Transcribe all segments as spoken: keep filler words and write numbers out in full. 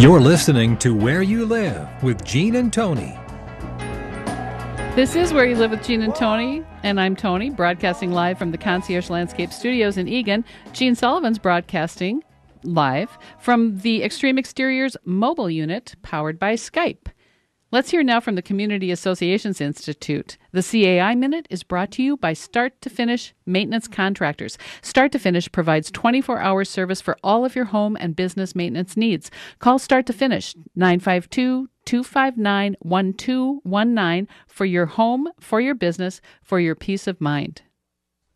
You're listening to Where You Live with Gene and Tony. This is Where You Live with Gene and Tony, and I'm Tony, broadcasting live from the Concierge Landscape Studios in Egan. Gene Sullivan's broadcasting live from the Extreme Exteriors mobile unit powered by Skype. Let's hear now from the Community Associations Institute. The C A I Minute is brought to you by Start to Finish Maintenance Contractors. Start to Finish provides twenty-four hour service for all of your home and business maintenance needs. Call Start to Finish nine five two, two five nine, one two one nine for your home, for your business, for your peace of mind.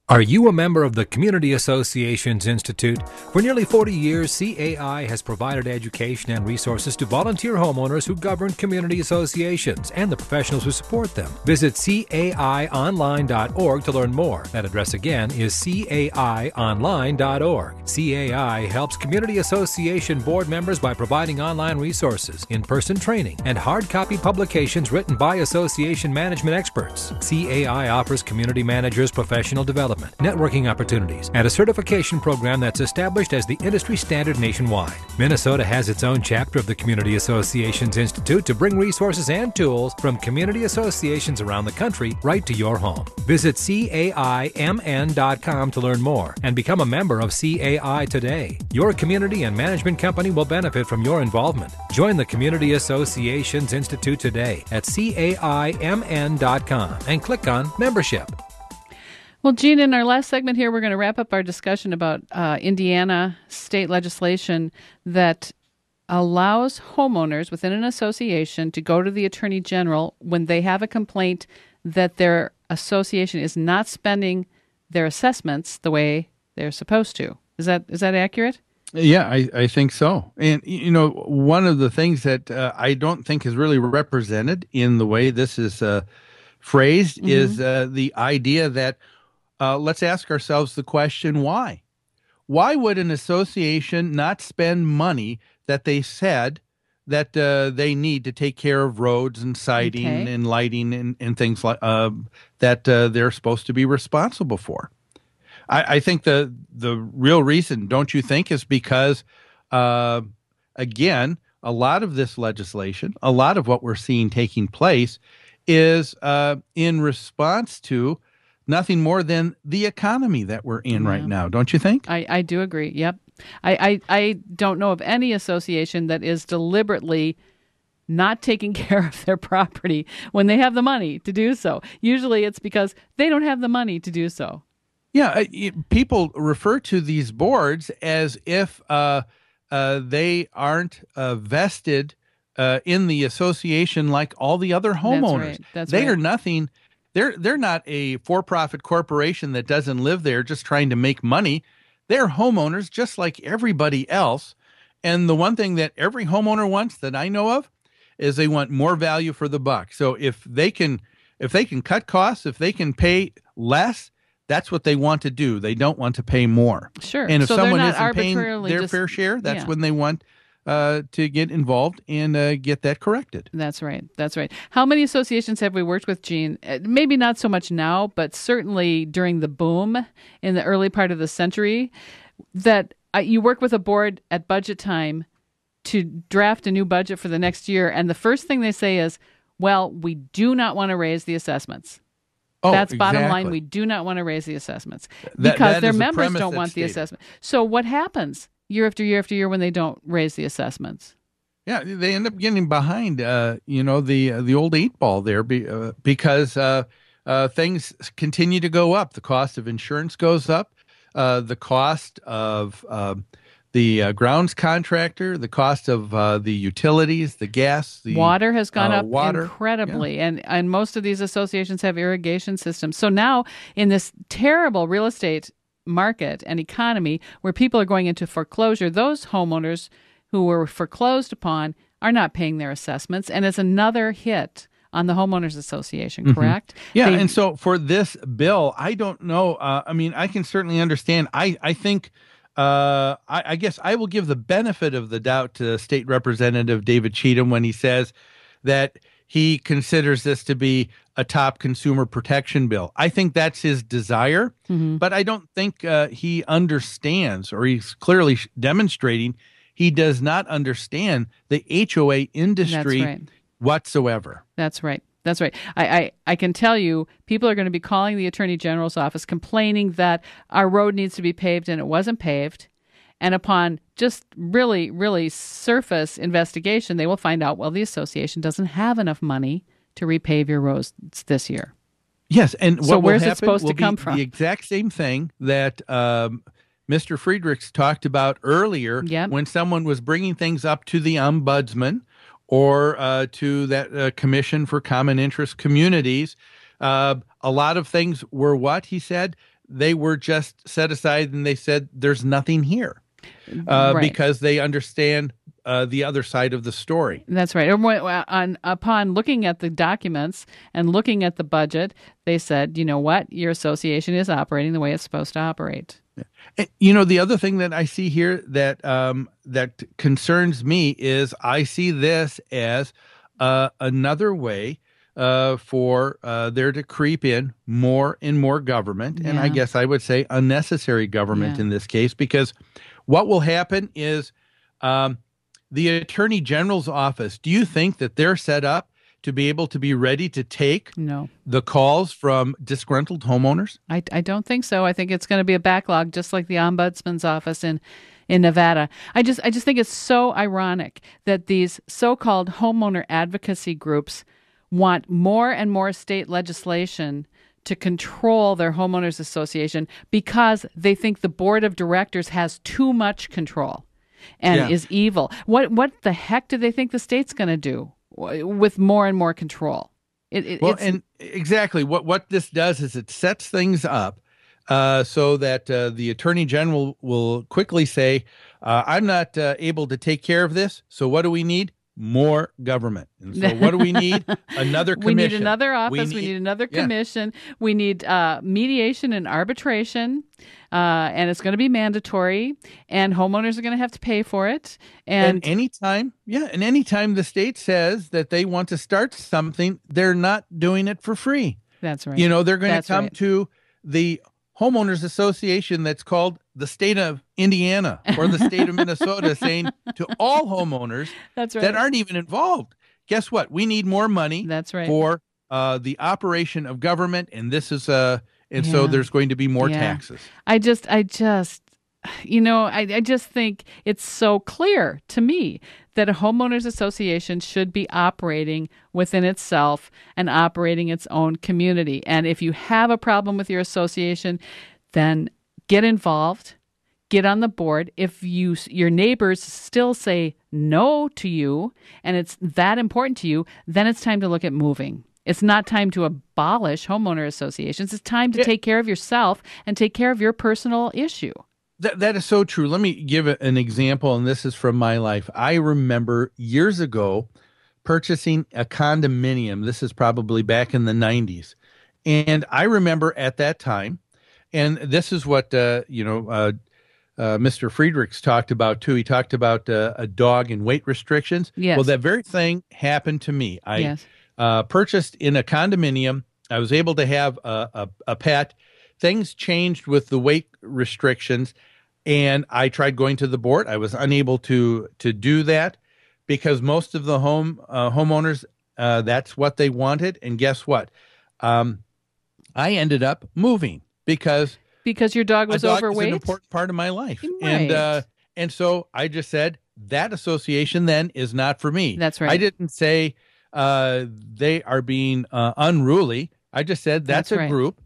Are you a member of the Community Associations Institute? For nearly forty years, C A I has provided education and resources to volunteer homeowners who govern community associations and the professionals who support them. Visit C A I online dot org to learn more. That address again is C A I online dot org. C A I helps community association board members by providing online resources, in-person training, and hard copy publications written by association management experts. C A I offers community managers professional development, networking opportunities, and a certification program that's established as the industry standard nationwide. Minnesota has its own chapter of the Community Associations Institute to bring resources and tools from community associations around the country right to your home. Visit C A I M N dot com to learn more and become a member of C A I today. Your community and management company will benefit from your involvement. Join the Community Associations Institute today at C A I M N dot com and click on membership. Well, Gene, in our last segment here, we're going to wrap up our discussion about uh, Indiana state legislation that allows homeowners within an association to go to the Attorney General when they have a complaint that their association is not spending their assessments the way they're supposed to. Is that is that accurate? Yeah, I, I think so. And, you know, one of the things that uh, I don't think is really represented in the way this is uh, phrased mm-hmm. is uh, the idea that Uh, let's ask ourselves the question, why? Why would an association not spend money that they said that uh, they need to take care of roads and siding okay. and lighting and, and things like uh, that uh, they're supposed to be responsible for? I, I think the, the real reason, don't you think, is because, uh, again, a lot of this legislation, a lot of what we're seeing taking place is uh, in response to nothing more than the economy that we're in yeah. right now, don't you think? I, I do agree, yep. I, I, I don't know of any association that is deliberately not taking care of their property when they have the money to do so. Usually it's because they don't have the money to do so. Yeah, it, people refer to these boards as if uh, uh, they aren't uh, vested uh, in the association like all the other homeowners. That's right. That's they right. are nothing... They're they're not a for-profit corporation that doesn't live there just trying to make money. They're homeowners just like everybody else. And the one thing that every homeowner wants that I know of is they want more value for the buck. So if they can if they can cut costs, if they can pay less, that's what they want to do. They don't want to pay more. Sure. And if so someone isn't paying their just, fair share, that's yeah. when they want Uh, to get involved and uh, get that corrected. That's right. That's right. How many associations have we worked with, Gene? Maybe not so much now, but certainly during the boom in the early part of the century, that uh, you work with a board at budget time to draft a new budget for the next year, and the first thing they say is, well, we do not want to raise the assessments. Oh, that's exactly. Bottom line. We do not want to raise the assessments because that, that their members the don't want stated. the assessment. So what happens? Year after year after year, when they don't raise the assessments, yeah, they end up getting behind. Uh, you know the uh, the old eight ball there, be, uh, because uh, uh, things continue to go up. The cost of insurance goes up. Uh, the cost of uh, the uh, grounds contractor, the cost of uh, the utilities, the gas, the water has gone uh, up water. incredibly, yeah. and and most of these associations have irrigation systems. So now in this terrible real estate market and economy where people are going into foreclosure, those homeowners who were foreclosed upon are not paying their assessments, and it's another hit on the homeowners association, correct? Mm-hmm. Yeah, they, and so for this bill, I don't know. Uh, I mean, I can certainly understand. I, I think, uh, I, I guess I will give the benefit of the doubt to State Representative David Cheatham when he says that he considers this to be a top consumer protection bill. I think that's his desire, mm-hmm. but I don't think uh, he understands, or he's clearly demonstrating He does not understand the H O A industry That's right. whatsoever. That's right. That's right. I, I, I can tell you, people are going to be calling the Attorney General's office complaining that our road needs to be paved and it wasn't paved. And upon just really, really surface investigation, they will find out, well, the association doesn't have enough money to repave your roads this year. Yes. And what so where's will happen it supposed will to come from? The exact same thing that um, Mister Friedrichs talked about earlier yep. when someone was bringing things up to the ombudsman or uh, to that uh, Commission for Common Interest Communities. Uh, a lot of things were what, he said? They were just set aside and they said there's nothing here. Uh, right. Because they understand uh, the other side of the story. That's right. On, upon looking at the documents and looking at the budget, they said, you know what, your association is operating the way it's supposed to operate. Yeah. And, you know, the other thing that I see here that um, that concerns me is I see this as uh, another way uh, for uh, there to creep in more and more government, yeah. and I guess I would say unnecessary government yeah. in this case, because what will happen is um, the Attorney General's office, do you think that they're set up to be able to be ready to take no. the calls from disgruntled homeowners? I, I don't think so. I think it's going to be a backlog, just like the Ombudsman's office in, in Nevada. I just, I just think it's so ironic that these so-called homeowner advocacy groups want more and more state legislation to control their homeowners association because they think the board of directors has too much control and yeah. is evil. What what the heck do they think the state's going to do with more and more control? It, it, well, it's, and exactly what what this does is it sets things up uh, so that uh, the Attorney General will quickly say, uh, "I'm not uh, able to take care of this. So what do we need?" More government. And so what do we need? Another commission. We need another office. We need, we need another commission. Yeah. We need uh, mediation and arbitration, uh, and it's going to be mandatory, and homeowners are going to have to pay for it. And, and anytime, yeah, and anytime the state says that they want to start something, they're not doing it for free. That's right. You know, they're going that's to come right. to the homeowners association that's called the state of Indiana or the state of Minnesota saying to all homeowners That's right. that aren't even involved, guess what? We need more money That's right. for uh, the operation of government, and this is uh, and yeah. so there's going to be more yeah. taxes. I just, I just, you know, I, I just think it's so clear to me that a homeowners association should be operating within itself and operating its own community. And if you have a problem with your association, then get involved, get on the board. If you your neighbors still say no to you and it's that important to you, then it's time to look at moving. It's not time to abolish homeowner associations. It's time to take care of yourself and take care of your personal issue. That, that is so true. Let me give an example, and this is from my life. I remember years ago purchasing a condominium. This is probably back in the nineties. And I remember at that time, and this is what, uh, you know, uh, uh, Mister Friedrichs talked about, too. He talked about uh, a dog and weight restrictions. Yes. Well, that very thing happened to me. I yes. uh, purchased in a condominium. I was able to have a, a, a pet. Things changed with the weight restrictions, and I tried going to the board. I was unable to to do that because most of the home uh, homeowners, uh, that's what they wanted. And guess what? Um, I ended up moving. Because because your dog was dog overweight, is an important part of my life, right. and uh, and so I just said that association then is not for me. That's right. I didn't say uh, they are being uh, unruly. I just said that's, that's a right. group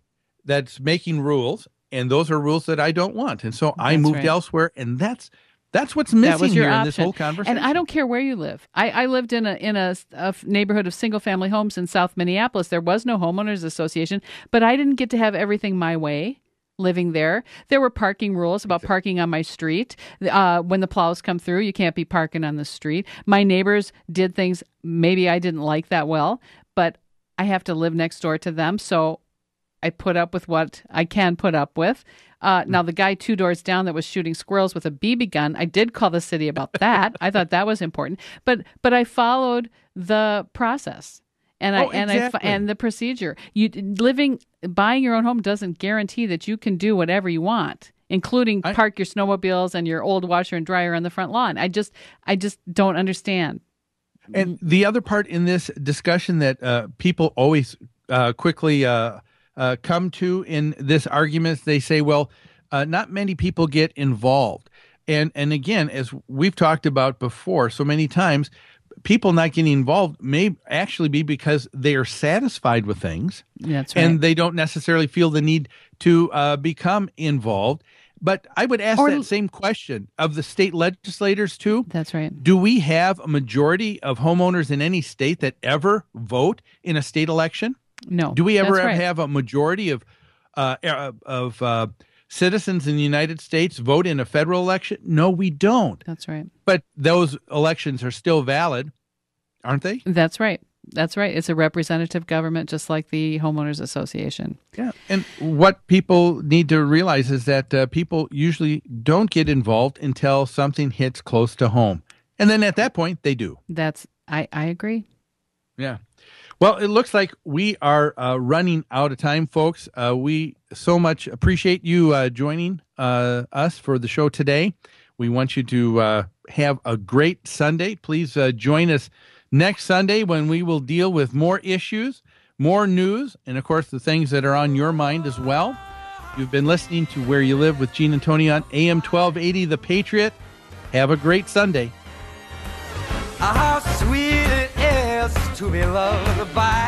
that's making rules, and those are rules that I don't want. And so I that's moved right. elsewhere, and that's that's what's missing that here option. in this whole conversation. And I don't care where you live. I, I lived in a in a, a neighborhood of single family homes in South Minneapolis. There was no homeowners association, but I didn't get to have everything my way living there. There were parking rules about parking on my street. Uh, when the plows come through, you can't be parking on the street. My neighbors did things maybe I didn't like that well, but I have to live next door to them, so I put up with what I can put up with. Uh, now, the guy two doors down that was shooting squirrels with a B B gun, I did call the city about that. I thought that was important. But but I followed the process and I, oh, and, exactly. I, and the procedure. You living, buying your own home doesn't guarantee that you can do whatever you want including I, park your snowmobiles and your old washer and dryer on the front lawn. I just, I just don't understand. And the other part in this discussion that uh, people always uh, quickly uh, uh, come to in this argument, they say, well, uh, not many people get involved. And and again, as we've talked about before so many times, people not getting involved may actually be because they are satisfied with things. That's right. And they don't necessarily feel the need to uh, become involved. But I would ask or, that same question of the state legislators, too. That's right. Do we have a majority of homeowners in any state that ever vote in a state election? No. Do we ever right. have a majority of uh, of uh, citizens in the United States vote in a federal election? No, we don't. That's right. But those elections are still valid, aren't they? That's right. That's right. It's a representative government, just like the Homeowners Association. Yeah. And what people need to realize is that uh, people usually don't get involved until something hits close to home. And then at that point, they do. That's, I, I agree. Yeah. Well, it looks like we are uh, running out of time, folks. Uh, we so much appreciate you uh, joining uh, us for the show today. We want you to uh, have a great Sunday. Please uh, join us next Sunday, when we will deal with more issues, more news, and, of course, the things that are on your mind as well. You've been listening to Where You Live with Gene and Tony on A M twelve eighty, The Patriot. Have a great Sunday. How sweet it is to be loved by